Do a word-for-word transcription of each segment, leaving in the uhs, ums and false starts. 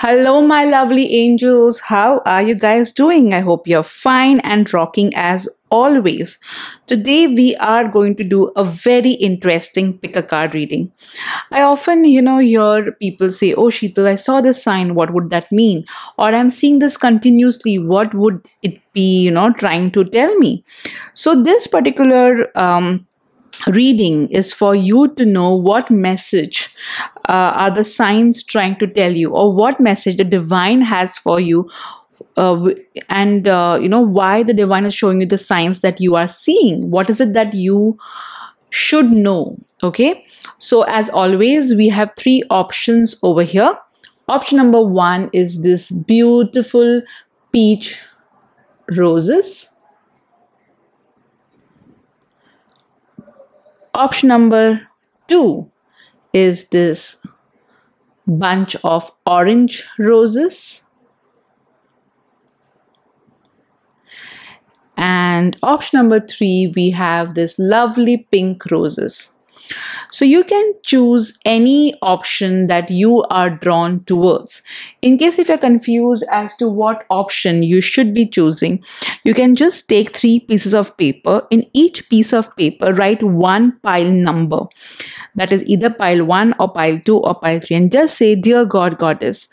Hello my lovely angels, how are you guys doing? I hope you're fine and rocking as always. Today we are going to do a very interesting pick a card reading. I often, you know, hear people say, oh Sheetal, I saw this sign, what would that mean? Or I'm seeing this continuously, what would it be, you know, trying to tell me? So this particular um reading is for you to know what message uh, are the signs trying to tell you, or what message the divine has for you, uh, and uh, you know, why the divine is showing you the signs that you are seeing. What is it that you should know? Okay, so as always we have three options over here. Option number one is this beautiful peach roses. Option number two is this bunch of orange roses. And option number three, we have this lovely pink roses. So you can choose any option that you are drawn towards. In case if you're confused as to what option you should be choosing, you can just take three pieces of paper. In each piece of paper, write one pile number. That is either pile one or pile two or pile three. And just say, dear God, Goddess,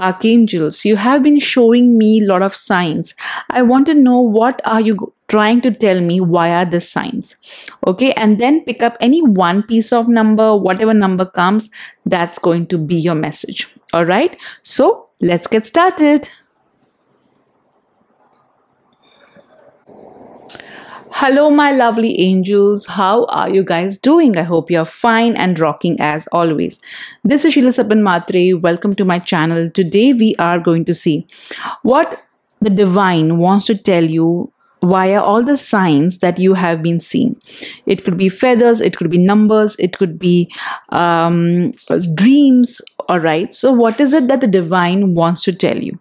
Archangels, you have been showing me a lot of signs. I want to know what are you trying to tell me via the signs. Okay, and then pick up any one piece of number, whatever number comes, that's going to be your message. All right, so let's get started. Hello my lovely angels, how are you guys doing? I hope you're fine and rocking as always. This is Sheetal Sapan Mhatre. Welcome to my channel. Today we are going to see what the divine wants to tell you via all the signs that you have been seeing. It could be feathers, it could be numbers, it could be um, dreams. All right, so what is it that the divine wants to tell you?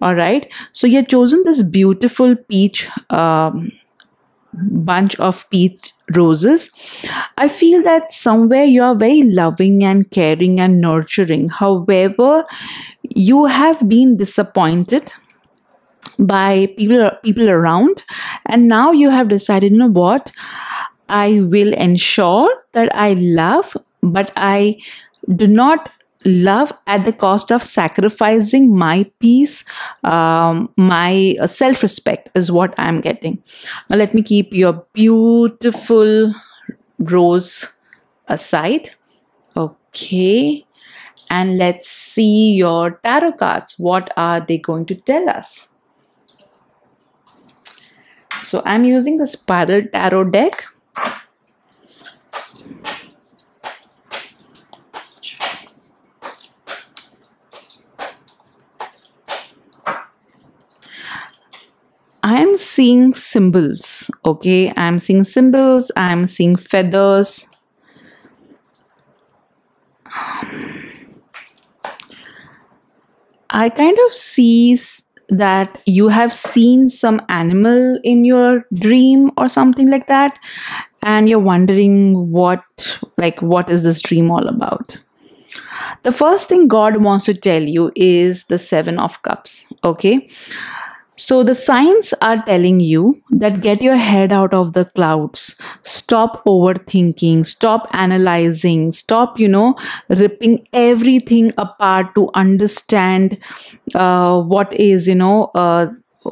All right, so you have chosen this beautiful peach um, bunch of peach roses. I feel that somewhere you are very loving and caring and nurturing. However, you have been disappointed by people people around, and now you have decided, you know what, I will ensure that I love, but I do not love at the cost of sacrificing my peace, um, my self-respect is what I'm getting. Now let me keep your beautiful rose aside. Okay, and let's see your tarot cards. What are they going to tell us? So I'm using the spiral tarot deck. I am seeing symbols. Okay, I'm seeing symbols, I'm seeing feathers. I kind of see that you have seen some animal in your dream or something like that, and you're wondering what, like, what is this dream all about? The first thing God wants to tell you is the Seven of Cups. Okay, so the signs are telling you that get your head out of the clouds, stop overthinking, stop analyzing, stop, you know, ripping everything apart to understand uh, what is, you know, uh,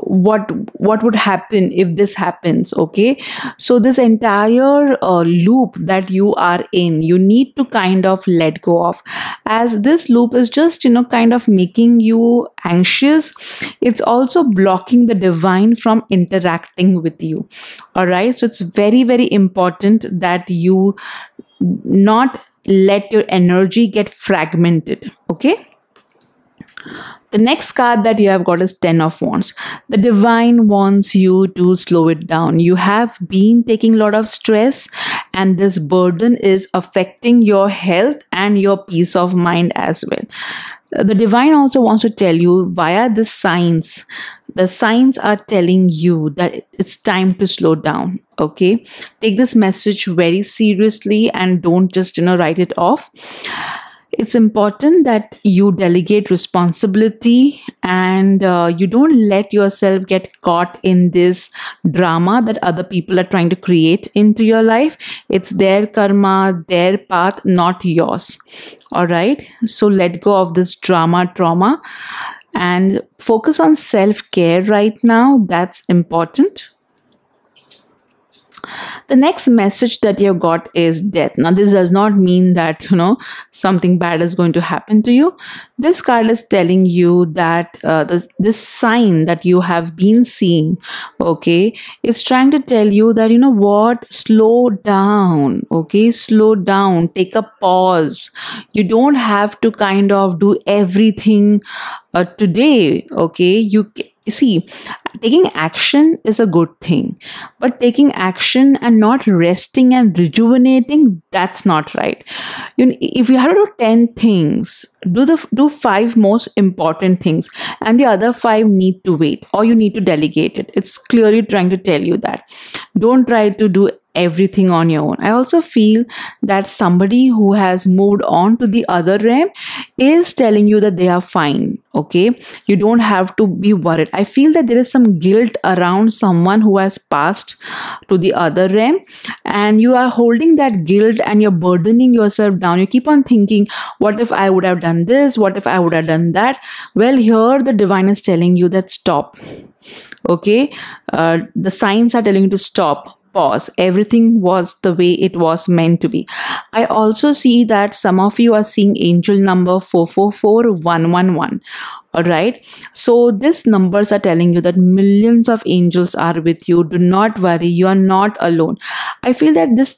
what what would happen if this happens. Okay, so this entire uh, loop that you are in, you need to kind of let go of, as this loop is just, you know, kind of making you anxious. It's also blocking the divine from interacting with you. All right, so it's very very important that you not let your energy get fragmented. Okay, the next card that you have got is Ten of Wands. The divine wants you to slow it down. You have been taking a lot of stress, and this burden is affecting your health and your peace of mind as well. The divine also wants to tell you via the signs. The signs are telling you that it's time to slow down. Okay, take this message very seriously and don't just, you know, write it off. It's important that you delegate responsibility and uh, you don't let yourself get caught in this drama that other people are trying to create into your life. It's their karma, their path, not yours. All right. So let go of this drama, trauma, and focus on self-care right now. That's important. The next message that you've got is death. Now, this does not mean that, you know, something bad is going to happen to you. This card is telling you that uh, this, this sign that you have been seeing, okay, it's trying to tell you that, you know what, slow down, okay, slow down, take a pause. You don't have to kind of do everything uh, today, okay. You You see, taking action is a good thing, but taking action and not resting and rejuvenating, that's not right. You, if you have to do ten things, do the do five most important things and the other five need to wait, or you need to delegate it. It's clearly trying to tell you that. Don't try to do everything on your own. I also feel that somebody who has moved on to the other realm is telling you that they are fine, okay? You don't have to be worried. I feel that there is some guilt around someone who has passed to the other realm, and you are holding that guilt and you're burdening yourself down. You keep on thinking, what if I would have done this? What if I would have done that? Well, here the divine is telling you that stop, okay? Uh, the signs are telling you to stop. Pause. Everything was the way it was meant to be. I also see that some of you are seeing angel number four four four one one one. All right. So these numbers are telling you that millions of angels are with you. Do not worry. You are not alone. I feel that this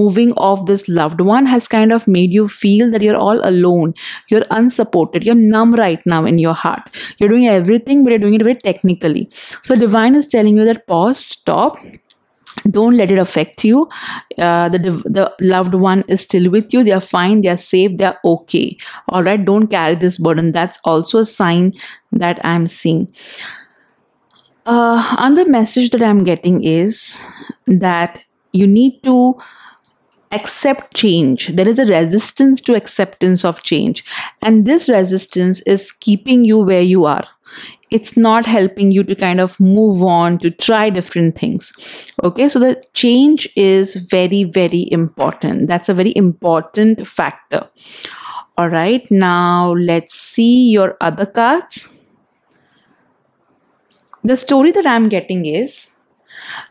moving of this loved one has kind of made you feel that you're all alone. You're unsupported. You're numb right now in your heart. You're doing everything, but you're doing it very technically. So divine is telling you that pause, stop. Don't let it affect you. Uh, the, the loved one is still with you. They are fine. They are safe. They are okay. All right. Don't carry this burden. That's also a sign that I'm seeing. Uh, another message that I'm getting is that you need to accept change. There is a resistance to acceptance of change. And this resistance is keeping you where you are. It's not helping you to kind of move on, to try different things. Okay, so the change is very, very important. That's a very important factor. All right, now let's see your other cards. The story that I'm getting is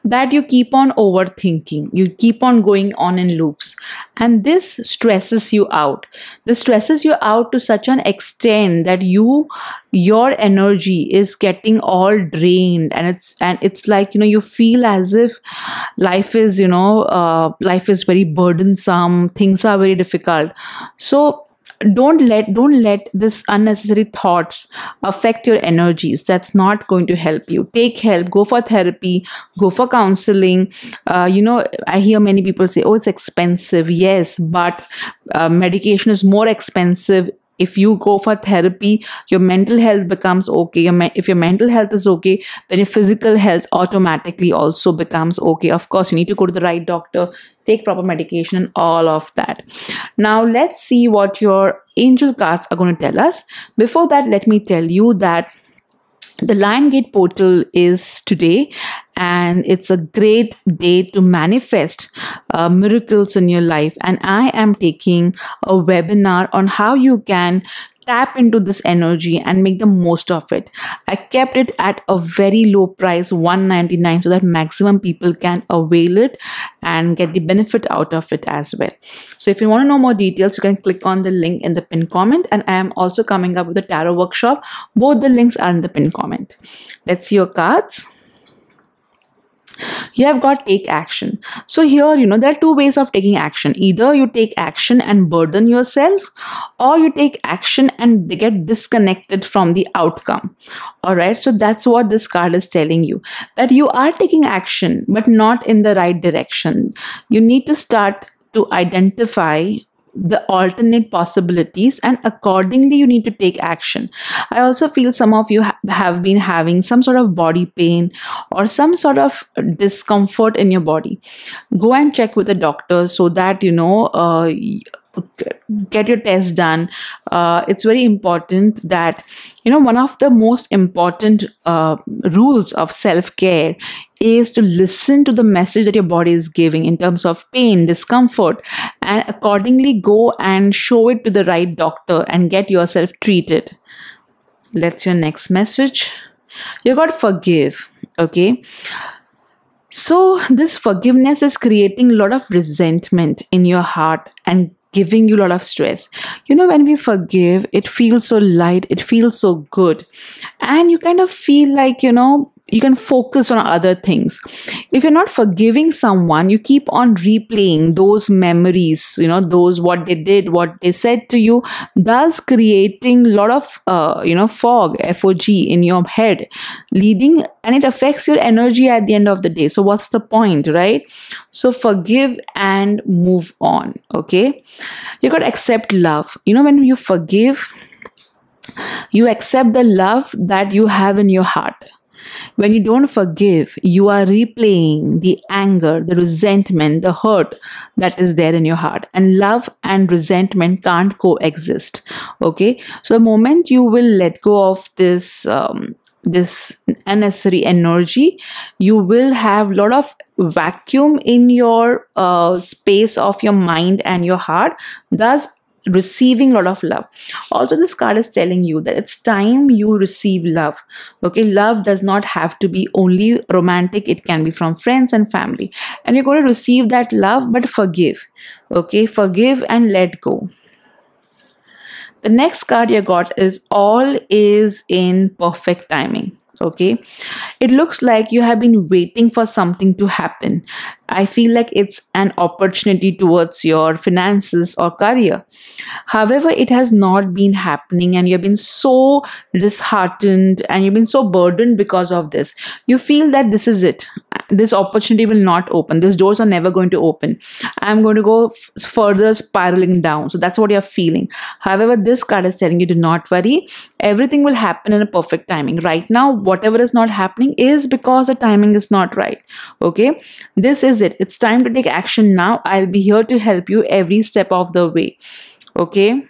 that you keep on overthinking, you keep on going on in loops, and this stresses you out. This stresses you out to such an extent that you, your energy is getting all drained, and it's and it's like, you know, you feel as if life is, you know, uh, life is very burdensome, things are very difficult. So Don't let don't let this unnecessary thoughts affect your energies. That's not going to help you. Take help. Go for therapy. Go for counseling. Uh, you know, I hear many people say, "Oh, it's expensive." Yes, but uh, medication is more expensive. If you go for therapy, your mental health becomes okay. Your me if your mental health is okay, then your physical health automatically also becomes okay. Of course, you need to go to the right doctor, take proper medication and all of that. Now, let's see what your angel cards are going to tell us. Before that, let me tell you that the Lionsgate portal is today, and it's a great day to manifest uh, miracles in your life. And I am taking a webinar on how you can tap into this energy and make the most of it. I kept it at a very low price, one ninety-nine, so that maximum people can avail it and get the benefit out of it as well. So if you want to know more details, you can click on the link in the pinned comment, and I am also coming up with a tarot workshop. Both the links are in the pinned comment. Let's see your cards. You have got take action. So here, you know, there are two ways of taking action. Either you take action and burden yourself, or you take action and get disconnected from the outcome. All right. So that's what this card is telling you, that you are taking action, but not in the right direction. You need to start to identify the alternate possibilities, and accordingly you need to take action. I also feel some of you ha have been having some sort of body pain or some sort of discomfort in your body. Go and check with the doctor so that, you know, uh, get your test done. Uh, it's very important that, you know, one of the most important uh, rules of self-care is to listen to the message that your body is giving in terms of pain, discomfort, and accordingly go and show it to the right doctor and get yourself treated. That's your next message. You got to forgive, okay? So this forgiveness is creating a lot of resentment in your heart and giving you a lot of stress. You know, when we forgive, it feels so light, it feels so good. And you kind of feel like, you know, you can focus on other things. If you're not forgiving someone, you keep on replaying those memories, you know, those what they did, what they said to you, thus creating a lot of, uh, you know, fog, F O G in your head, leading, and it affects your energy at the end of the day. So what's the point, right? So forgive and move on, okay? You got to accept love. You know, when you forgive, you accept the love that you have in your heart. When you don't forgive, you are replaying the anger, the resentment, the hurt that is there in your heart. And love and resentment can't coexist. Okay. So the moment you will let go of this, um, this unnecessary energy, you will have a lot of vacuum in your uh, space of your mind and your heart, thus receiving a lot of love. Also, this card is telling you that it's time you receive love. Okay, love does not have to be only romantic. It can be from friends and family. And you're going to receive that love, but forgive. Okay, forgive and let go. The next card you got is all is in perfect timing. Okay, it looks like you have been waiting for something to happen. I feel like it's an opportunity towards your finances or career. However, it has not been happening and you've been so disheartened and you've been so burdened because of this. You feel that this is it. This opportunity will not open. These doors are never going to open. I'm going to go further spiraling down. So that's what you're feeling. However, this card is telling you, do not worry. Everything will happen in a perfect timing. Right now, whatever is not happening is because the timing is not right. Okay. This is it. It's time to take action now. I'll be here to help you every step of the way. Okay.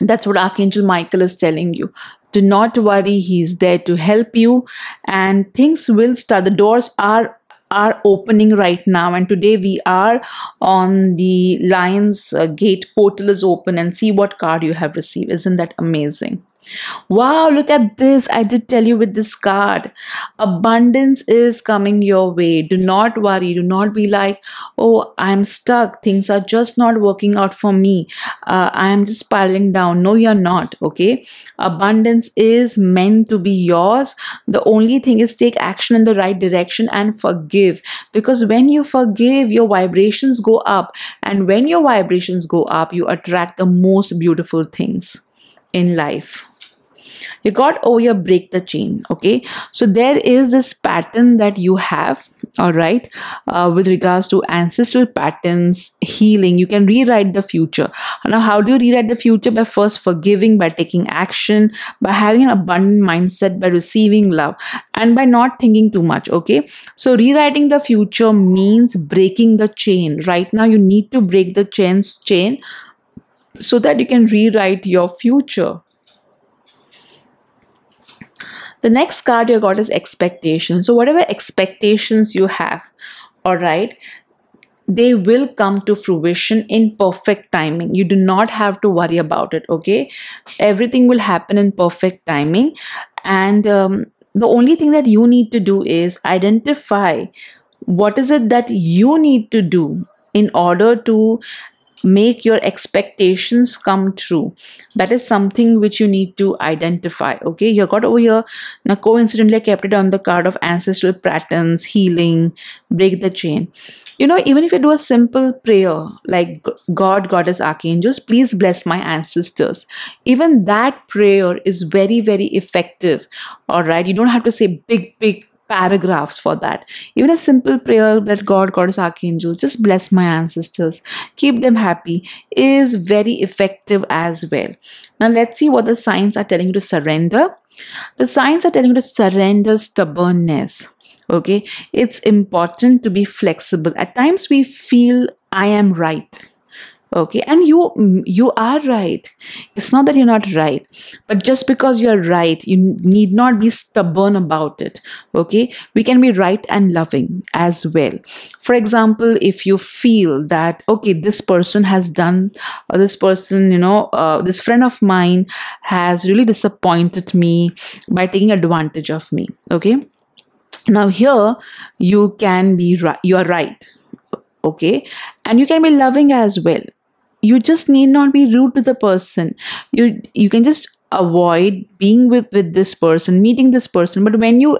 That's what Archangel Michael is telling you. Do not worry, he's there to help you and things will start. The doors are, are opening right now, and today we are on the Lionsgate portal is open, and see what card you have received. Isn't that amazing? Wow, look at this. I did tell you with this card, abundance is coming your way. Do not worry. Do not be like, oh, I'm stuck. Things are just not working out for me. Uh, I'm just spiraling down. No, you're not. Okay. Abundance is meant to be yours. The only thing is take action in the right direction and forgive, because when you forgive, your vibrations go up, and when your vibrations go up, you attract the most beautiful things in life. You got over your break the chain. Okay, so there is this pattern that you have, all right, uh, with regards to ancestral patterns, healing. You can rewrite the future. Now, how do you rewrite the future? By first forgiving, by taking action, by having an abundant mindset, by receiving love, and by not thinking too much. Okay, so rewriting the future means breaking the chain. Right now, you need to break the chain's chain so that you can rewrite your future. The next card you got is expectations. So whatever expectations you have, all right, they will come to fruition in perfect timing. You do not have to worry about it, okay? Everything will happen in perfect timing. And um, the only thing that you need to do is identify what is it that you need to do in order to make your expectations come true. That is something which you need to identify. Okay, you got over here. Now, coincidentally, I kept it on the card of ancestral patterns, healing, break the chain. You know, even if you do a simple prayer like God, Goddess, Archangels, please bless my ancestors. Even that prayer is very, very effective. All right, you don't have to say big, big paragraphs for that. Even a simple prayer that God, Goddess, Archangels, just bless my ancestors, keep them happy, is very effective as well. Now let's see what the signs are telling you to surrender. The signs are telling you to surrender stubbornness. Okay, it's important to be flexible. At times we feel I am right. Okay, and you you are right. It's not that you're not right, but just because you're right, you need not be stubborn about it. Okay, we can be right and loving as well. For example, if you feel that, okay, this person has done, or this person, you know, uh, this friend of mine has really disappointed me by taking advantage of me. Okay, now here you can be right, you are right. Okay, and you can be loving as well. You just need not be rude to the person. You you can just avoid being with, with this person, meeting this person. But when you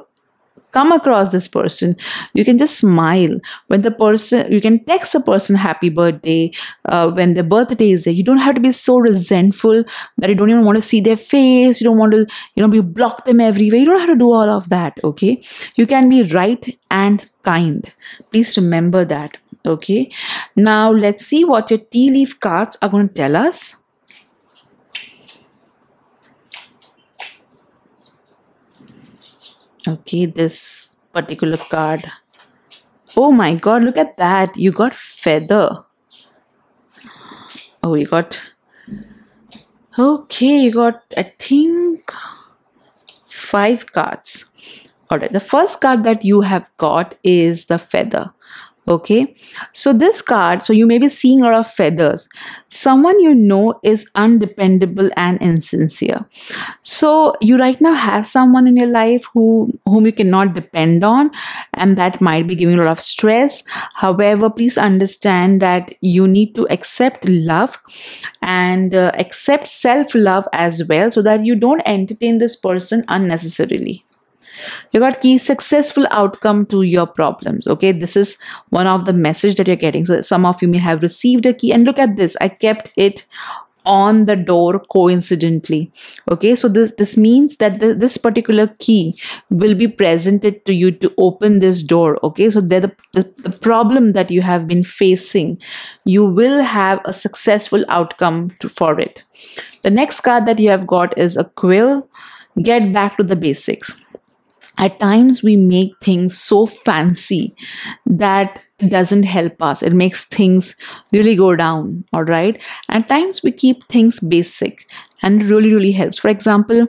come across this person, you can just smile. When the person, you can text a person happy birthday uh, when their birthday is there. You don't have to be so resentful that you don't even want to see their face. You don't want to, you know, be block them everywhere. You don't have to do all of that. Okay, you can be right and kind. Please remember that. Okay, now let's see what your tea leaf cards are going to tell us. Okay, this particular card. Oh my God, look at that. You got feather. Oh, you got... Okay, you got, I think, five cards. Alright, the first card that you have got is the feather. Okay, so this card, so you may be seeing a lot of feathers. Someone you know is undependable and insincere. So you right now have someone in your life who whom you cannot depend on, and that might be giving a lot of stress. However, please understand that you need to accept love and uh, accept self-love as well, so that you don't entertain this person unnecessarily. You got key successful outcome to your problems. Okay, this is one of the message that you're getting. So some of you may have received a key, and look at this, I kept it on the door coincidentally. Okay, so this this means that the, this particular key will be presented to you to open this door. Okay, so the, the, the problem that you have been facing, you will have a successful outcome to, for it. The next card that you have got is a quill. Get back to the basics. At times we make things so fancy that it doesn't help us. It makes things really go down. All right. At times we keep things basic, and really, really helps. For example,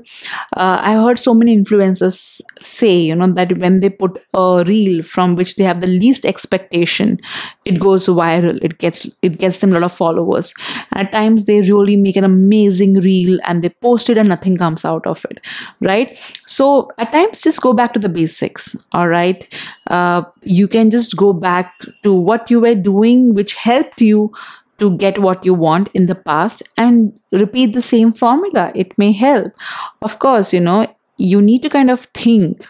uh, I heard so many influencers say, you know, that when they put a reel from which they have the least expectation, it goes viral. It gets it gets them a lot of followers. At times, they really make an amazing reel and they post it, and nothing comes out of it, right? So at times, just go back to the basics. All right, uh, you can just go back to what you were doing, which helped you to get what you want in the past, and repeat the same formula. It may help. Of course, you know, you need to kind of think.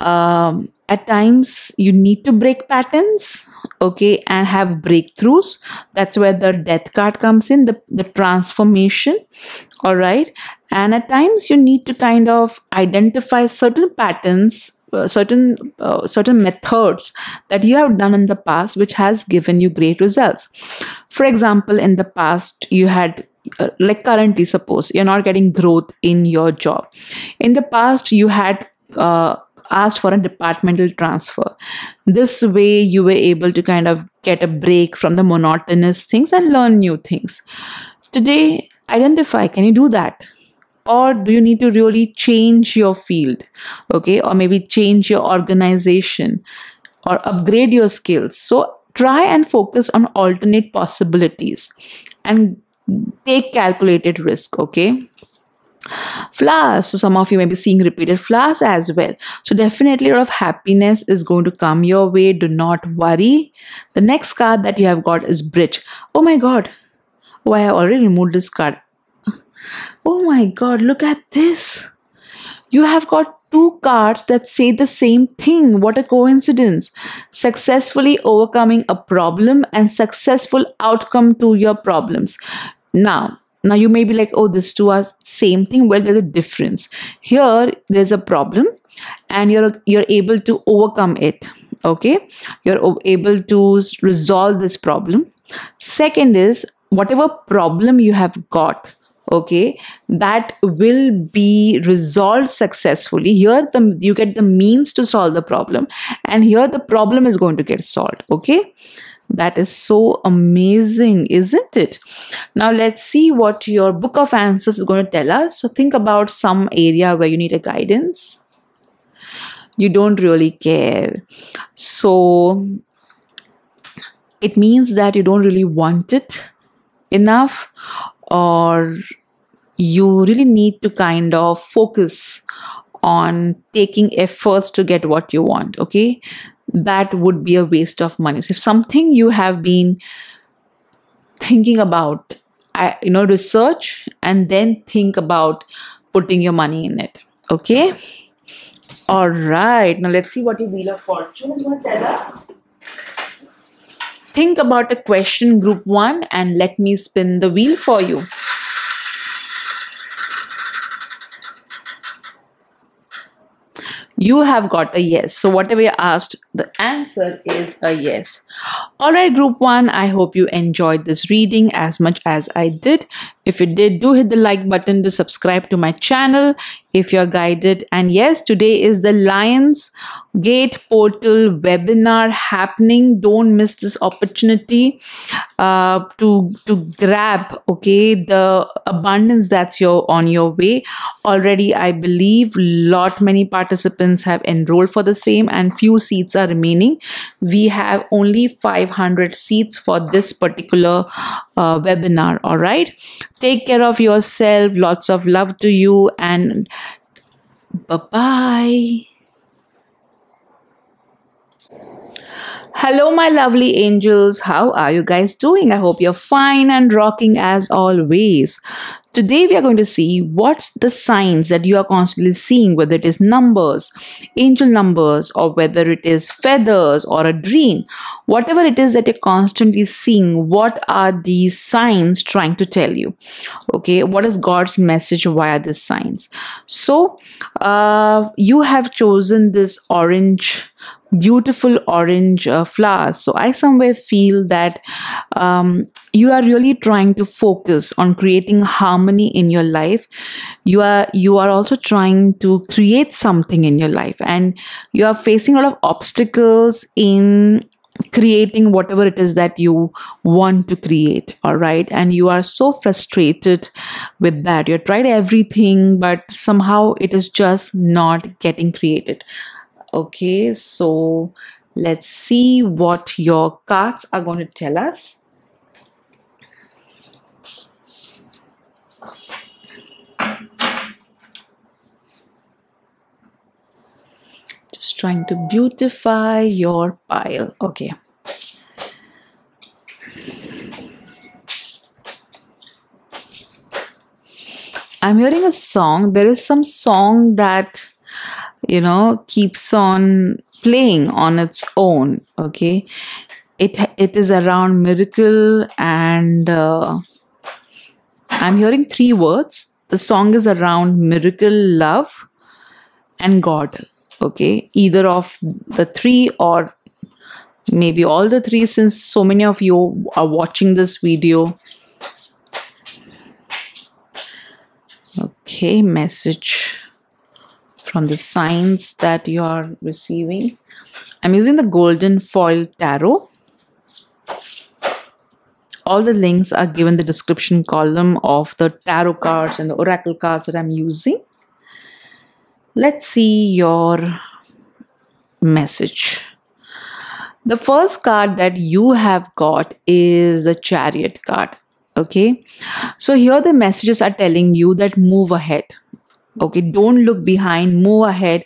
Um, at times, you need to break patterns, okay, and have breakthroughs. That's where the death card comes in, the, the transformation, all right? And at times, you need to kind of identify certain patterns, Uh, certain uh, certain methods that you have done in the past which has given you great results. For example, in the past you had uh, like currently, suppose you're not getting growth in your job. In the past you had uh, asked for a departmental transfer. This way you were able to kind of get a break from the monotonous things and learn new things. Today, identify, can you do that? Or do you need to really change your field, okay? Or maybe change your organization or upgrade your skills. So try and focus on alternate possibilities and take calculated risk, okay? Flowers. So some of you may be seeing repeated flowers as well. So definitely a lot of happiness is going to come your way. Do not worry. The next card that you have got is bridge. Oh my God. Oh, I have already removed this card. Oh my God, look at this. You have got two cards that say the same thing. What a coincidence. Successfully overcoming a problem and successful outcome to your problems. Now, now you may be like, oh, these two are same thing. Well, there's a difference. Here, there's a problem and you're, you're able to overcome it. Okay, you're able to resolve this problem. Second is, whatever problem you have got, okay, that will be resolved successfully. Here the, you get the means to solve the problem, and here the problem is going to get solved. Okay, That is so amazing, isn't it? Now let's see what your Book of Answers is going to tell us. So think about some area where you need a guidance. You don't really care. So it means that you don't really want it enough, or you really need to kind of focus on taking efforts to get what you want, okay? That would be a waste of money. So if something you have been thinking about, I, you know, research and then think about putting your money in it, okay? All right, now let's see what your Wheel of Fortune is going to tell us. Think about a question, group one, and let me spin the wheel for you. You have got a yes. So whatever you asked, the answer is a yes. All right, group one, I hope you enjoyed this reading as much as I did. If you did, do hit the like button, to subscribe to my channel if you're guided. And yes, today is the Lionsgate portal webinar happening. Don't miss this opportunity uh, to, to grab, okay, the abundance that's your, on your way. Already, I believe lot many participants have enrolled for the same and few seats are remaining. We have only five hundred seats for this particular uh, webinar, all right? Take care of yourself. Lots of love to you, and bye-bye. Hello, my lovely angels. How are you guys doing? I hope you're fine and rocking as always. Today, we are going to see what's the signs that you are constantly seeing, whether it is numbers, angel numbers, or whether it is feathers or a dream. Whatever it is that you're constantly seeing, what are these signs trying to tell you? Okay, what is God's message via these signs? So, uh, you have chosen this orange, beautiful orange uh, flowers. So I somewhere feel that um, you are really trying to focus on creating harmony in your life. You are you are also trying to create something in your life, and you are facing a lot of obstacles in creating whatever it is that you want to create, all right? And you are so frustrated with that. You tried everything, but somehow it is just not getting created. Okay, so let's see what your cards are going to tell us. Just trying to beautify your pile. Okay. I'm hearing a song. There is some song that, you know, keeps on playing on its own, okay? It it is around miracle, and uh, I'm hearing three words. The song is around miracle, love, and God, okay? Either of the three, or maybe all the three, since so many of you are watching this video. Okay, message from the signs that you are receiving. I'm using the Golden Foil Tarot. All the links are given in the description column of the tarot cards and the oracle cards that I'm using. Let's see your message. The first card that you have got is the Chariot card. Okay, so here the messages are telling you that move ahead. Okay, don't look behind, move ahead.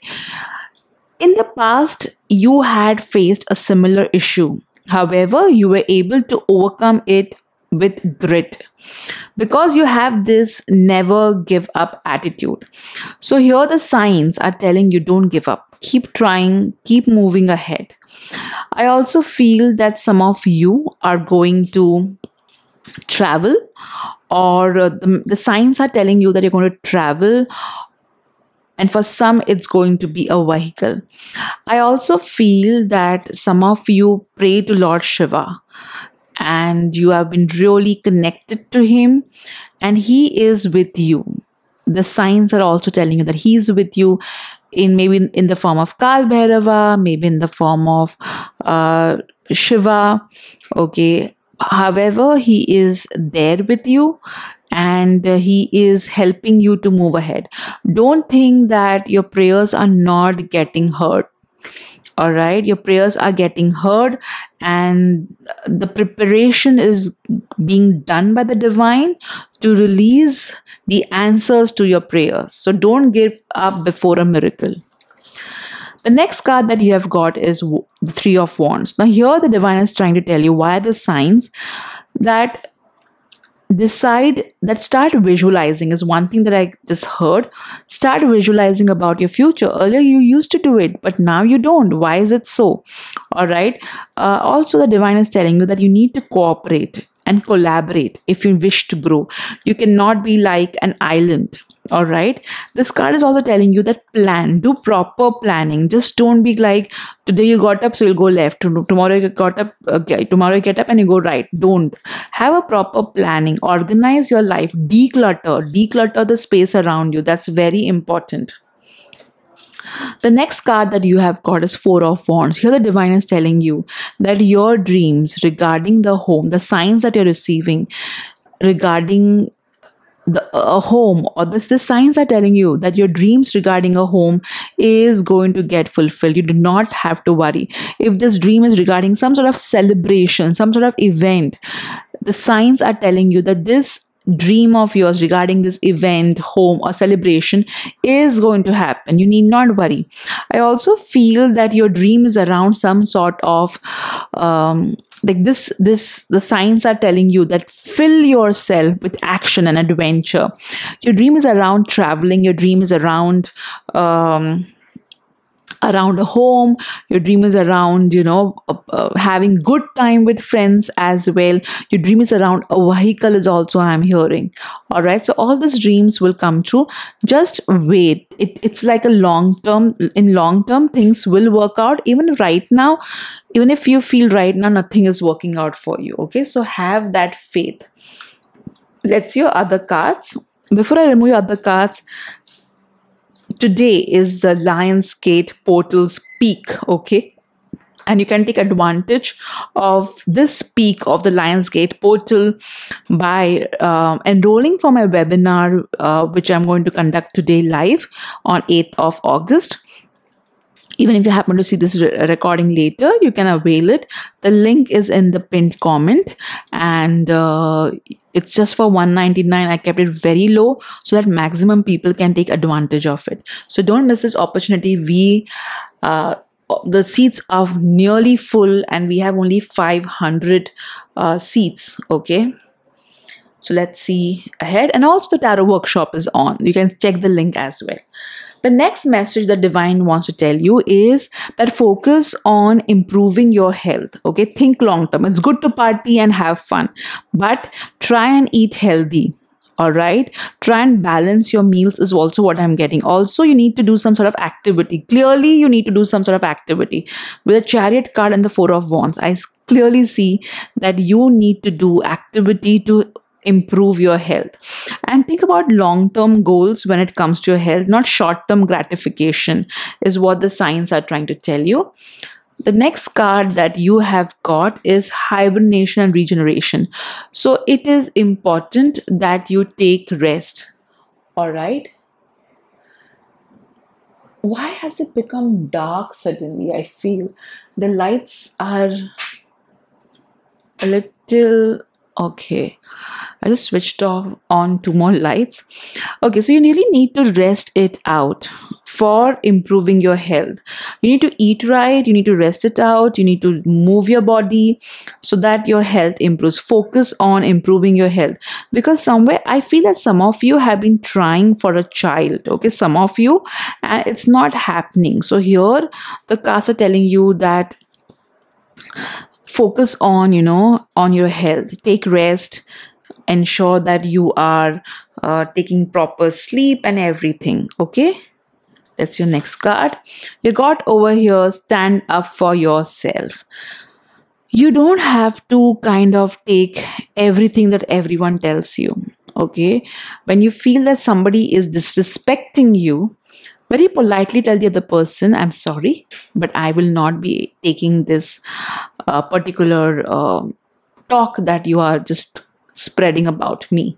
In the past, you had faced a similar issue. However, you were able to overcome it with grit, because you have this never give up attitude. So here the signs are telling you don't give up. Keep trying, keep moving ahead. I also feel that some of you are going to travel, or uh, the, the signs are telling you that you're going to travel, and for some it's going to be a vehicle. I also feel that some of you pray to Lord Shiva, and you have been really connected to him, and he is with you. The signs are also telling you that he is with you, in maybe in the form of Kal Bhairava, maybe in the form of uh, Shiva, okay. However, he is there with you and he is helping you to move ahead. Don't think that your prayers are not getting heard. All right, your prayers are getting heard and the preparation is being done by the divine to release the answers to your prayers. So don't give up before a miracle. The next card that you have got is the Three of Wands. Now here the divine is trying to tell you why the signs that decide, that start visualizing is one thing that I just heard. Start visualizing about your future. Earlier you used to do it, but now you don't. Why is it so? All right. Uh, also the divine is telling you that you need to cooperate and collaborate if you wish to grow. You cannot be like an island. All right. This card is also telling you that plan, do proper planning. Just don't be like today you got up, so you'll go left. Tomorrow you got up, okay, tomorrow you get up and you go right. Don't. Have a proper planning. Organize your life. Declutter. Declutter the space around you. That's very important. The next card that you have got is Four of Wands. Here the divine is telling you that your dreams regarding the home, the signs that you're receiving regarding The, a home, or this the signs are telling you that your dreams regarding a home is going to get fulfilled. You do not have to worry. If this dream is regarding some sort of celebration, some sort of event, the signs are telling you that this dream of yours regarding this event, home or celebration is going to happen. You need not worry. I also feel that your dream is around some sort of um, like this, this, the signs are telling you that fill yourself with action and adventure. Your dream is around traveling. Your dream is around, um, around a home. Your dream is around, you know, uh, uh, having good time with friends as well. Your dream is around a vehicle is also I'm hearing. All right. So all these dreams will come true. Just wait. It, it's like a long term, in long term, things will work out. Even right now, even if you feel right now, nothing is working out for you. Okay. So have that faith. Let's see your other cards. Before I remove your other cards, today is the Lionsgate portal's peak, okay? And you can take advantage of this peak of the Lionsgate portal by uh, enrolling for my webinar, uh, which I'm going to conduct today live on eighth of August. Even if you happen to see this re- recording later, you can avail it. The link is in the pinned comment and uh, it's just for one ninety-nine. I kept it very low so that maximum people can take advantage of it. So don't miss this opportunity. We, uh, the seats are nearly full and we have only five hundred uh, seats, okay? So let's see ahead. And also the tarot workshop is on. You can check the link as well. The next message the divine wants to tell you is that focus on improving your health. Okay, think long term. It's good to party and have fun, but try and eat healthy. All right, try and balance your meals is also what I'm getting. Also, you need to do some sort of activity. Clearly, you need to do some sort of activity. With a Chariot card and the Four of Wands, I clearly see that you need to do activity to improve your health, and think about long-term goals when it comes to your health, not short-term gratification is what the signs are trying to tell you. The next card that you have got is hibernation and regeneration. So it is important that you take rest. All right. Why has it become dark suddenly? I feel the lights are a little okay. I just switched off on two more lights. Okay, so you really need to rest it out for improving your health. You need to eat right. You need to rest it out. You need to move your body so that your health improves. Focus on improving your health, because somewhere I feel that some of you have been trying for a child. Okay, some of you, and it's not happening. So here the cards are telling you that focus on, you know, on your health. Take rest. Ensure that you are uh, taking proper sleep and everything. Okay, that's your next card. You got over here, stand up for yourself. You don't have to kind of take everything that everyone tells you. Okay, when you feel that somebody is disrespecting you, very politely tell the other person, I'm sorry, but I will not be taking this uh, particular uh, talk that you are just spreading about me.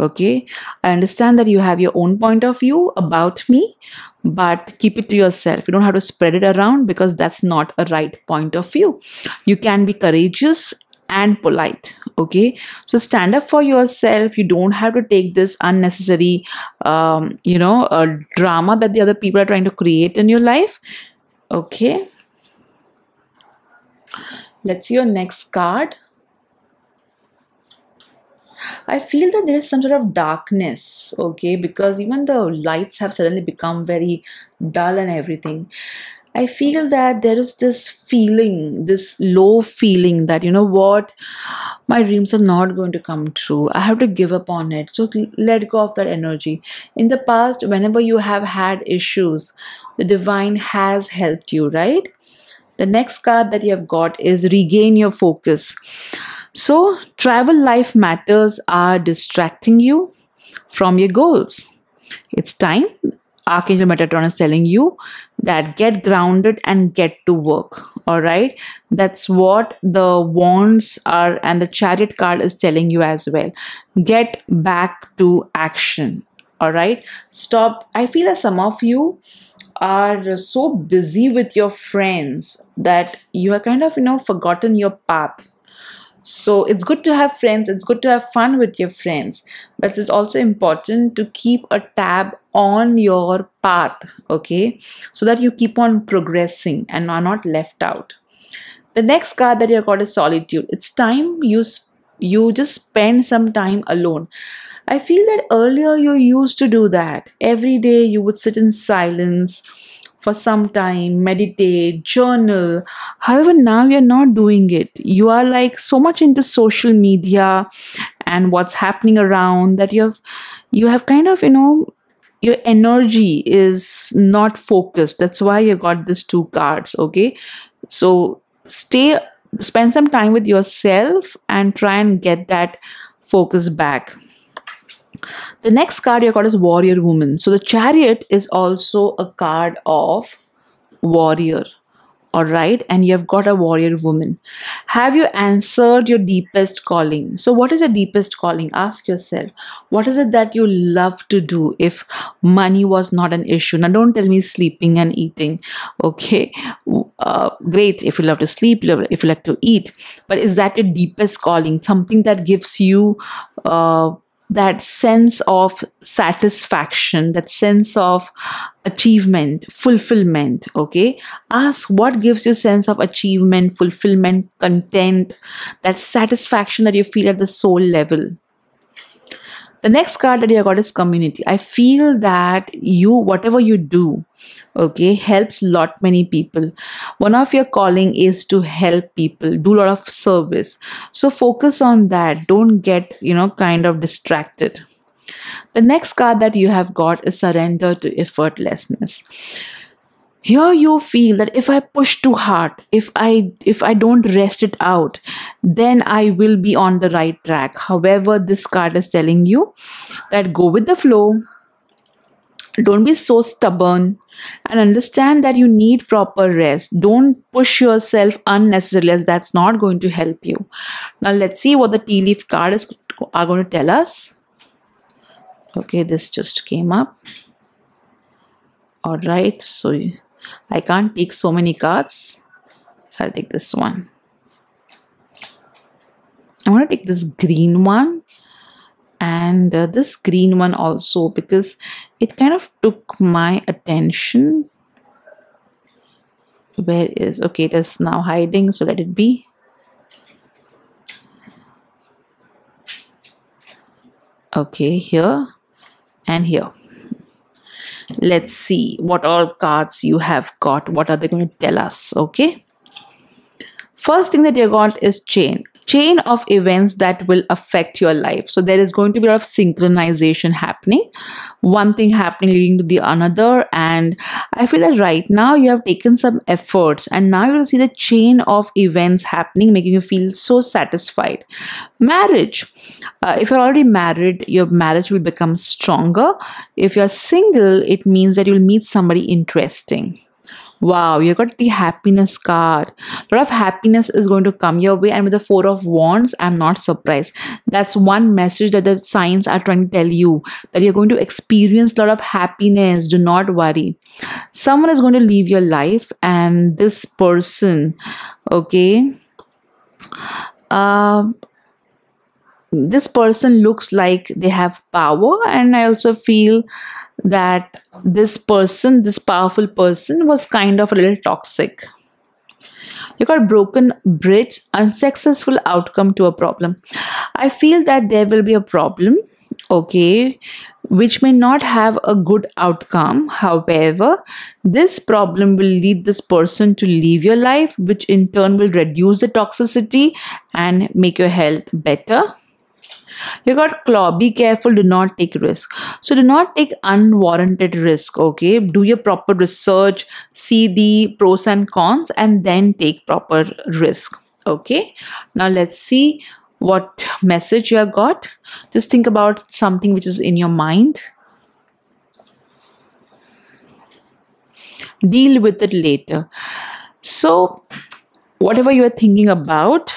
Okay, I understand that you have your own point of view about me, but keep it to yourself. You don't have to spread it around because that's not a right point of view. You can be courageous and polite. Okay, so stand up for yourself. You don't have to take this unnecessary um, you know uh, drama that the other people are trying to create in your life. Okay, let's see your next card. I feel that there is some sort of darkness, okay, because even the lights have suddenly become very dull and everything. I feel that there is this feeling, this low feeling that, you know what, my dreams are not going to come true. I have to give up on it. So let go of that energy. In the past, whenever you have had issues, the divine has helped you, right? The next card that you have got is regain your focus. So, travel life matters are distracting you from your goals. It's time. Archangel Metatron is telling you that get grounded and get to work. All right. That's what the wands are and the chariot card is telling you as well. Get back to action. All right. Stop. I feel that some of you are so busy with your friends that you are kind of, you know, forgotten your path. So it's good to have friends, it's good to have fun with your friends, but it's also important to keep a tab on your path, okay, so that you keep on progressing and are not left out. The next card that you got is solitude. It's time you you just spend some time alone. I feel that earlier you used to do that. Every day you would sit in silence for some time, meditate, journal. However, now you're not doing it. You are like so much into social media and what's happening around that you have, you have kind of, you know, your energy is not focused. That's why you got these two cards, okay? So stay, spend some time with yourself and try and get that focus back. The next card you got is warrior woman. So the chariot is also a card of warrior. All right. And you have got a warrior woman. Have you answered your deepest calling? So what is your deepest calling? Ask yourself, what is it that you love to do if money was not an issue? Now, don't tell me sleeping and eating. Okay. Uh, great. If you love to sleep, if you like to eat, but is that your deepest calling? Something that gives you, uh, that sense of satisfaction, that sense of achievement, fulfillment, okay? Ask what gives you a sense of achievement, fulfillment, content, that satisfaction that you feel at the soul level. The next card that you got is community. I feel that you, whatever you do, okay, helps lot many people. One of your calling is to help people, do a lot of service. So focus on that. Don't get, you know, kind of distracted. The next card that you have got is surrender to effortlessness. Here you feel that if I push too hard, if I if I don't rest it out, then I will be on the right track. However, this card is telling you that go with the flow. Don't be so stubborn and understand that you need proper rest. Don't push yourself unnecessarily as that's not going to help you. Now let's see what the tea leaf card is are going to tell us. Okay, this just came up. All right, so I can't take so many cards. I'll take this one. I want to take this green one and uh, this green one also because it kind of took my attention. Where is, okay, it is now hiding, so let it be. Okay, here and here. Let's see what all cards you have got. What are they going to tell us? Okay. First thing that you got is chain. chain of events that will affect your life. So there is going to be a lot of synchronization happening, one thing happening leading to the another. And I feel that right now you have taken some efforts and now you're going to see the chain of events happening, making you feel so satisfied. Marriage, uh, if you're already married, your marriage will become stronger. If you're single, it means that you'll meet somebody interesting. Wow, you got the happiness card. A lot of happiness is going to come your way, and with the Four of Wands, I'm not surprised. That's one message that the signs are trying to tell you, that you're going to experience a lot of happiness. Do not worry. Someone is going to leave your life, and this person, okay, um uh, this person looks like they have power, and I also feel that this person, this powerful person, was kind of a little toxic. You got broken bridge, unsuccessful outcome to a problem. I feel that there will be a problem, okay, which may not have a good outcome. However, this problem will lead this person to leave your life, which in turn will reduce the toxicity and make your health better. You got claw. Be careful. Do not take risk. So do not take unwarranted risk. Okay. Do your proper research. See the pros and cons and then take proper risk. Okay. Now let's see what message you have got. Just think about something which is in your mind. Deal with it later. So whatever you are thinking about,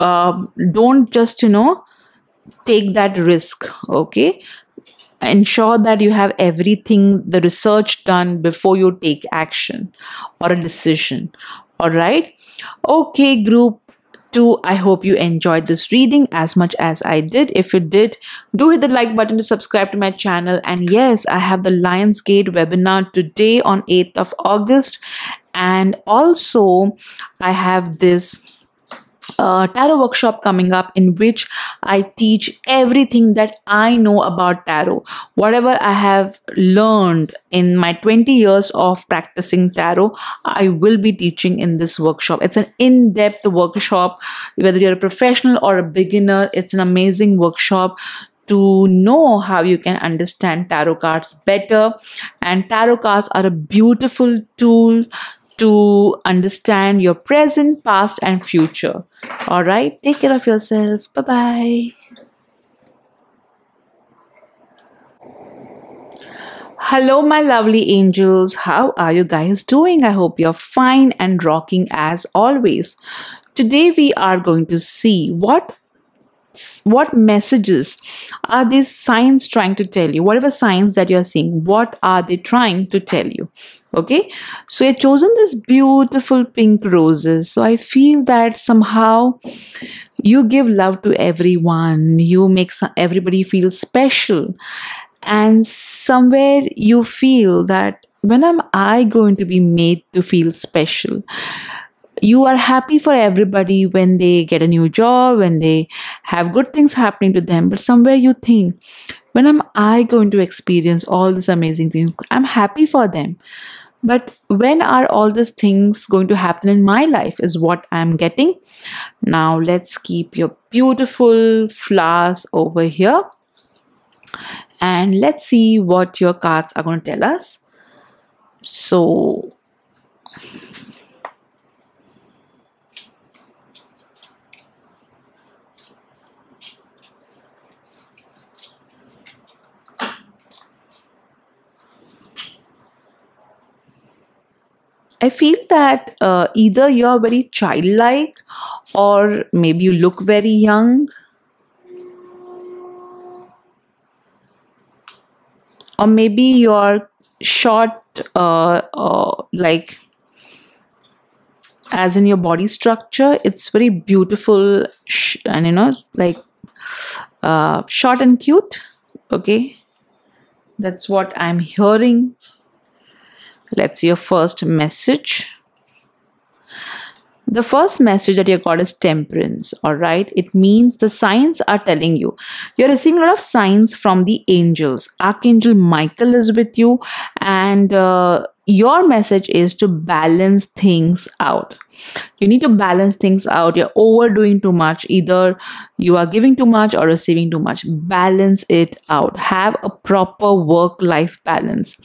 uh, don't just, you know, take that risk, okay? Ensure that you have everything, the research done before you take action or a decision, all right? Okay, group two, I hope you enjoyed this reading as much as I did. If you did, do hit the like button to subscribe to my channel. And yes, I have the Lionsgate webinar today on eighth of August. And also, I have this Uh, tarot workshop coming up, in which I teach everything that I know about tarot, whatever I have learned in my twenty years of practicing tarot. I will be teaching in this workshop. It's an in-depth workshop. Whether you're a professional or a beginner, it's an amazing workshop to know how you can understand tarot cards better. And tarot cards are a beautiful tool to understand your present, past, and future. All right, take care of yourself. Bye bye. Hello, my lovely angels. How are you guys doing? I hope you're fine and rocking as always. Today, we are going to see what what messages are these signs trying to tell you. Whatever signs that you're seeing, what are they trying to tell you? Okay, so you've chosen this beautiful pink roses. So I feel that somehow you give love to everyone. You make some, everybody feel special. And somewhere you feel that, when am I going to be made to feel special? You are happy for everybody when they get a new job, when they have good things happening to them. But somewhere you think, when am I going to experience all these amazing things? I'm happy for them. But when are all these things going to happen in my life is what I'm getting. Now let's keep your beautiful flowers over here. And let's see what your cards are going to tell us. So I feel that uh, either you're very childlike, or maybe you look very young, or maybe you're short, uh, uh, like as in your body structure. It's very beautiful sh and, you know, like uh, short and cute. Okay, that's what I'm hearing. Let's see your first message. The first message that you got is temperance. All right. It means the signs are telling you. You're receiving a lot of signs from the angels. Archangel Michael is with you, and uh, your message is to balance things out. You need to balance things out. You're overdoing too much. Either you are giving too much or receiving too much. Balance it out. Have a proper work-life balance.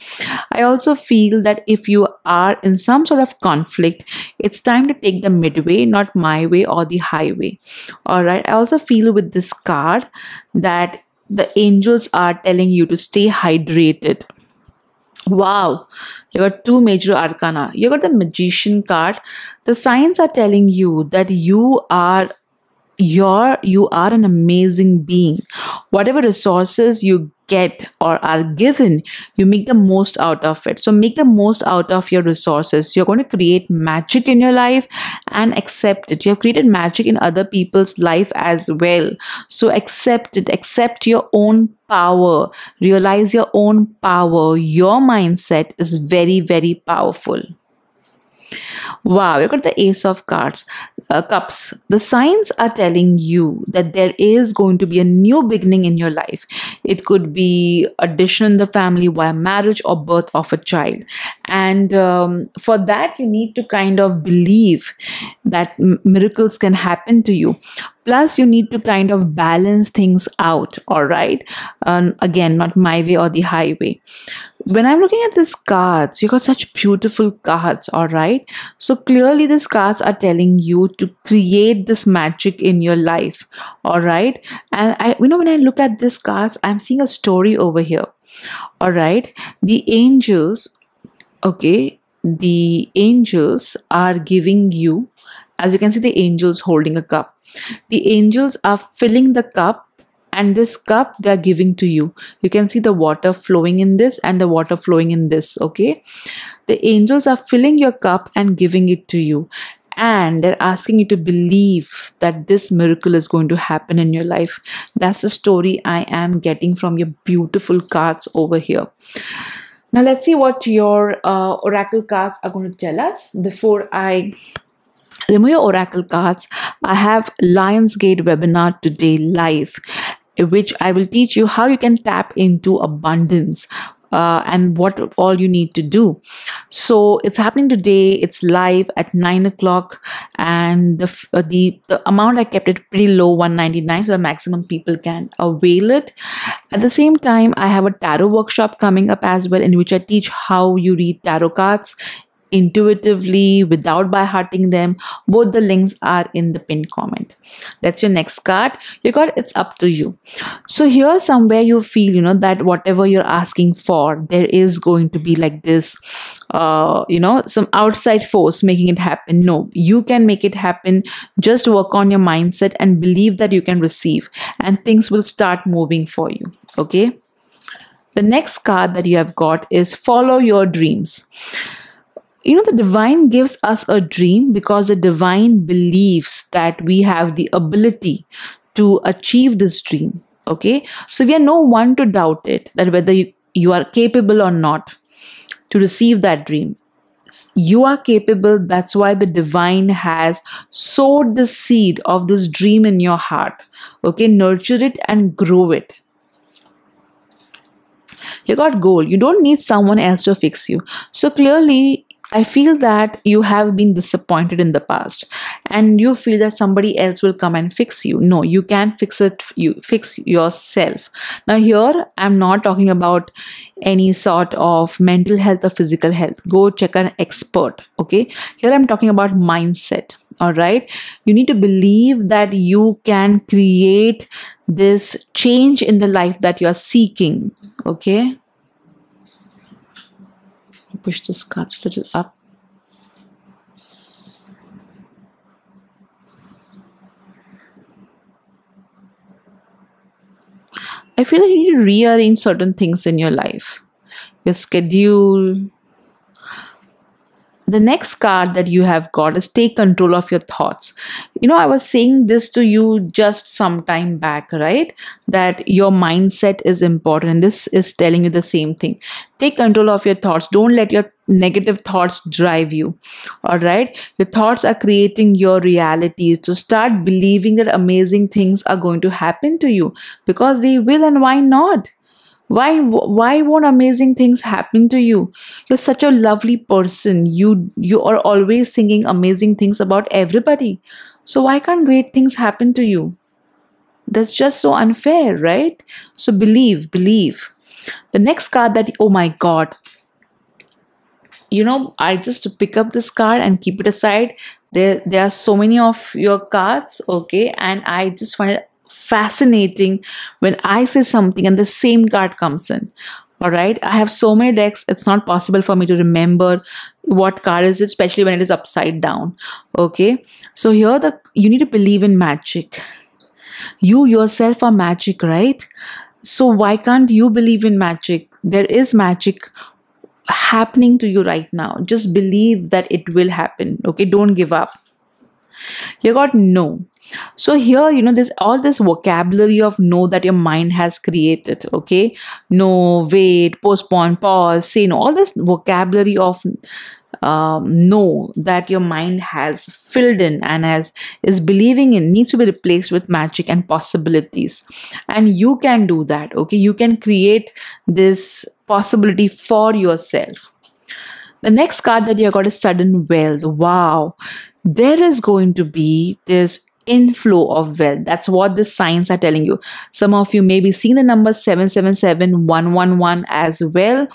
I also feel that if you are in some sort of conflict, it's time to take the midway, not my way or the highway. All right. I also feel with this card that the angels are telling you to stay hydrated. Wow, you got two major arcana. You got the Magician card. The signs are telling you that you are your you are an amazing being. Whatever resources you get or are given, you make the most out of it. So make the most out of your resources. You're going to create magic in your life and accept it. You have created magic in other people's life as well. So accept it. Accept your own power. Realize your own power. Your mindset is very, very powerful. Wow, you got the Ace of Cards, uh, Cups. The signs are telling you that there is going to be a new beginning in your life. It could be addition in the family via marriage or birth of a child. And um, for that, you need to kind of believe that miracles can happen to you. Plus, you need to kind of balance things out, all right? Um, again, not my way or the highway. When I'm looking at these cards, you got such beautiful cards, all right? So clearly, these cards are telling you to create this magic in your life, all right? And I, you know, when I look at these cards, I'm seeing a story over here, all right? The angels, okay, the angels are giving you, as you can see, the angels holding a cup. The angels are filling the cup, and this cup they are giving to you. You can see the water flowing in this and the water flowing in this, okay? The angels are filling your cup and giving it to you. And they're asking you to believe that this miracle is going to happen in your life. That's the story I am getting from your beautiful cards over here. Now, let's see what your uh, oracle cards are going to tell us. Before I remove your oracle cards, I have Lionsgate webinar today live, which I will teach you how you can tap into abundance uh, and what all you need to do. So it's happening today. It's live at nine o'clock, and the, uh, the, the amount I kept it pretty low, one ninety-nine, so the maximum people can avail it. At the same time, I have a tarot workshop coming up as well, in which I teach how you read tarot cards intuitively without by hearting them. Both the links are in the pinned comment. That's your next card. You got It's Up to You. So here somewhere you feel, you know, that whatever you're asking for, there is going to be like this, uh, you know, some outside force making it happen. No, you can make it happen. Just work on your mindset and believe that you can receive, and things will start moving for you. Okay. The next card that you have got is Follow Your Dreams. You know, the divine gives us a dream because the divine believes that we have the ability to achieve this dream. Okay. So we are no one to doubt it, that whether you, you are capable or not to receive that dream. You are capable. That's why the divine has sowed the seed of this dream in your heart. Okay. Nurture it and grow it. You got Goal. You don't need someone else to fix you. So clearly, I feel that you have been disappointed in the past and you feel that somebody else will come and fix you. No, you can fix it. You fix yourself. Now here, I'm not talking about any sort of mental health or physical health. Go check an expert. Okay. Here I'm talking about mindset. All right. You need to believe that you can create this change in the life that you are seeking. Okay. Push this cards a little up. I feel like you need to rearrange certain things in your life, your schedule. The next card that you have got is Take Control of Your Thoughts. You know, I was saying this to you just some time back, right? That your mindset is important. This is telling you the same thing. Take control of your thoughts. Don't let your negative thoughts drive you. All right. Your thoughts are creating your reality. So start believing that amazing things are going to happen to you, because they will, and why not? Why, why won't amazing things happen to you? You're such a lovely person. You, you are always singing amazing things about everybody. So why can't great things happen to you? That's just so unfair, right? So believe, believe. The next card that, oh my God. You know, I just pick up this card and keep it aside. There, there are so many of your cards, okay? And I just find it fascinating when I say something and the same card comes in, all right? I have so many decks, it's not possible for me to remember what card is it, especially when it is upside down, okay? So here, the you need to believe in magic. You yourself are magic, right? So why can't you believe in magic? There is magic happening to you right now. Just believe that it will happen, okay? Don't give up. You got no. So here, you know, there's all this vocabulary of no that your mind has created, okay? No, wait, postpone, pause, say no. All this vocabulary of um, no that your mind has filled in and has is believing in needs to be replaced with magic and possibilities. And you can do that, okay? You can create this possibility for yourself. The next card that you got is sudden wealth. Wow. There is going to be this inflow of wealth. That's what the signs are telling you. Some of you may be seeing the number seven seven seven, one one one as well.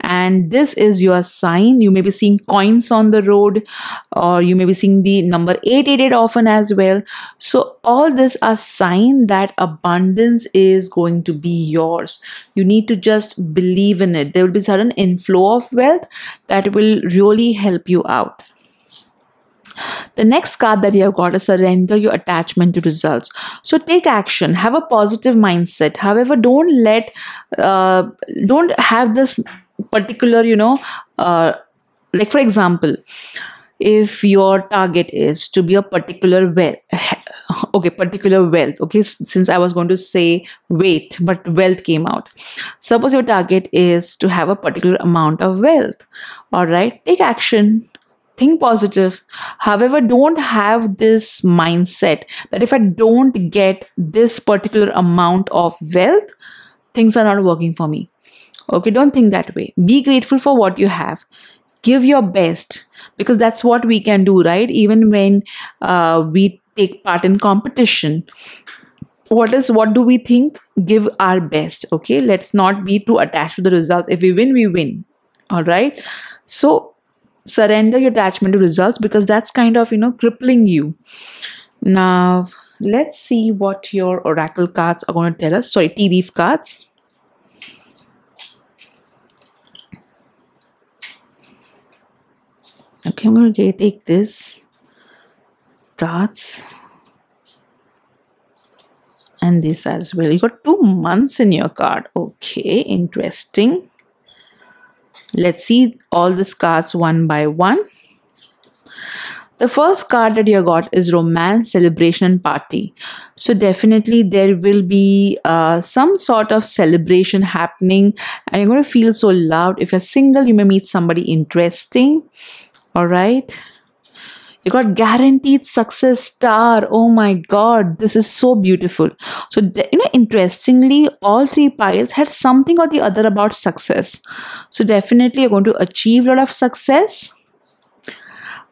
And this is your sign. You may be seeing coins on the road, or you may be seeing the number eight eight eight often as well. So all this are signs that abundance is going to be yours. You need to just believe in it. There will be sudden inflow of wealth that will really help you out. The next card that you have got is surrender your attachment to results. So take action, have a positive mindset. However, don't let, uh, don't have this particular, you know, uh, like for example, if your target is to be a particular wealth, okay, particular wealth, okay, since I was going to say weight, but wealth came out. Suppose your target is to have a particular amount of wealth, all right, take action. Think positive. However, don't have this mindset that if I don't get this particular amount of wealth, things are not working for me. Okay, don't think that way. Be grateful for what you have. Give your best, because that's what we can do, right? Even when uh, we take part in competition, what is, what do we think? Give our best. Okay, let's not be too attached to the results. If we win, we win. All right. So surrender your attachment to results, because that's kind of, you know, crippling you. Now, let's see what your oracle cards are going to tell us. Sorry, tea leaf cards. Okay, I'm going to take this cards and this as well. You got two months in your card. Okay, interesting. Let's see all these cards one by one. The first card that you got is romance, celebration and party. So definitely there will be uh, some sort of celebration happening, and you're going to feel so loved. If you're single, you may meet somebody interesting. All right. You got guaranteed success star. Oh my God, this is so beautiful. So, you know, interestingly, all three piles had something or the other about success. So definitely you're going to achieve a lot of success.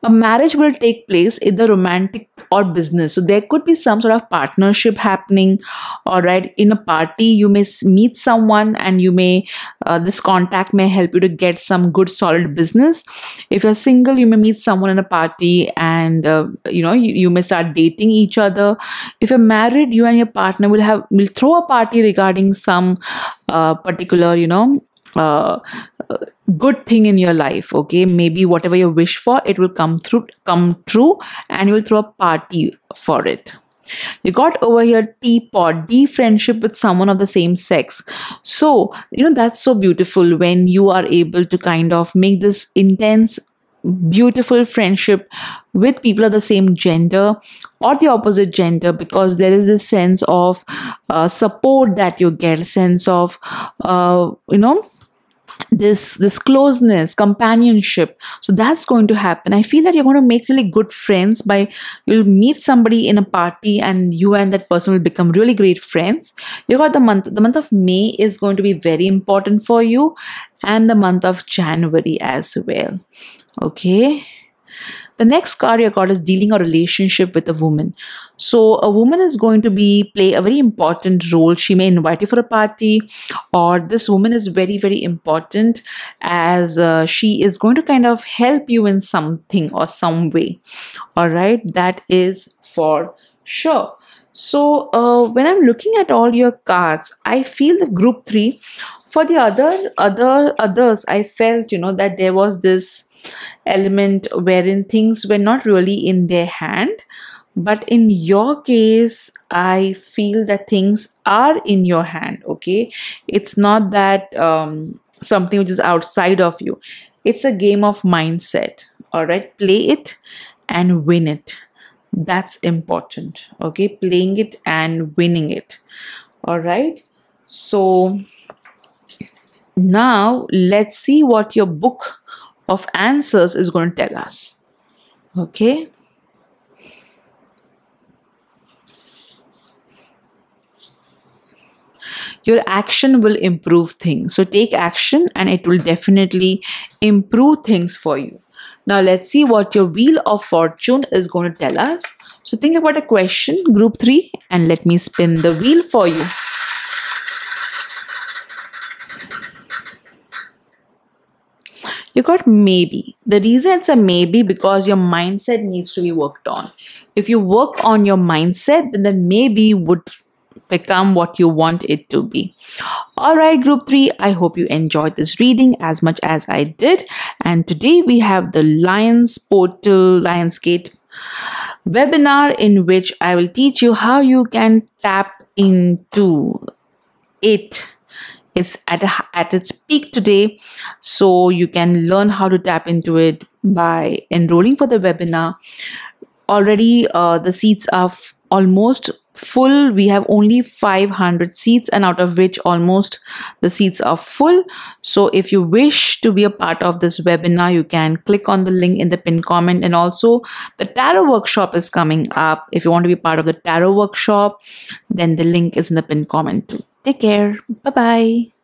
A marriage will take place, either romantic or business. So there could be some sort of partnership happening. All right. In a party, you may meet someone, and you may, uh, this contact may help you to get some good solid business. If you're single, you may meet someone in a party, and uh, you know, you, you may start dating each other. If you're married, you and your partner will have, will throw a party regarding some uh, particular, you know, Uh, good thing in your life, okay? Maybe whatever you wish for, it will come through, come true, and you will throw a party for it. You got over here teapot, deep friendship with someone of the same sex. So, you know, that's so beautiful when you are able to kind of make this intense, beautiful friendship with people of the same gender or the opposite gender, because there is this sense of uh, support that you get, sense of, uh, you know, this this closeness, companionship. So that's going to happen. I feel that you're going to make really good friends. By you'll meet somebody in a party and you and that person will become really great friends. You got the month the month of May is going to be very important for you, and the month of January as well. Okay, the next card you got is dealing a relationship with a woman. So a woman is going to be play a very important role. She may invite you for a party, or this woman is very, very important, as uh, she is going to kind of help you in something or some way. All right, that is for sure. So uh, when I'm looking at all your cards, I feel the group three. For the other other others, I felt, you know, that there was this element wherein things were not really in their hand, but in your case I feel that things are in your hand. Okay, it's not that um, something which is outside of you. It's a game of mindset. All right, play it and win it. That's important. Okay, playing it and winning it. All right, so now let's see what your book of answers is going to tell us. Okay, your action will improve things. So take action and it will definitely improve things for you. Now let's see what your Wheel of Fortune is going to tell us. So think about a question, group three, and let me spin the wheel for you. You got maybe. The reason it's a maybe, because your mindset needs to be worked on. If you work on your mindset, then the maybe would become what you want it to be. All right, group three, I hope you enjoyed this reading as much as I did. And today we have the Lions Portal, Lionsgate webinar, in which I will teach you how you can tap into it. It's at, a, at its peak today. So you can learn how to tap into it by enrolling for the webinar. Already uh, the seats are almost full. We have only five hundred seats, and out of which almost the seats are full. So if you wish to be a part of this webinar, you can click on the link in the pinned comment. And also the tarot workshop is coming up. If you want to be part of the tarot workshop, then the link is in the pinned comment too. Take care. Bye-bye.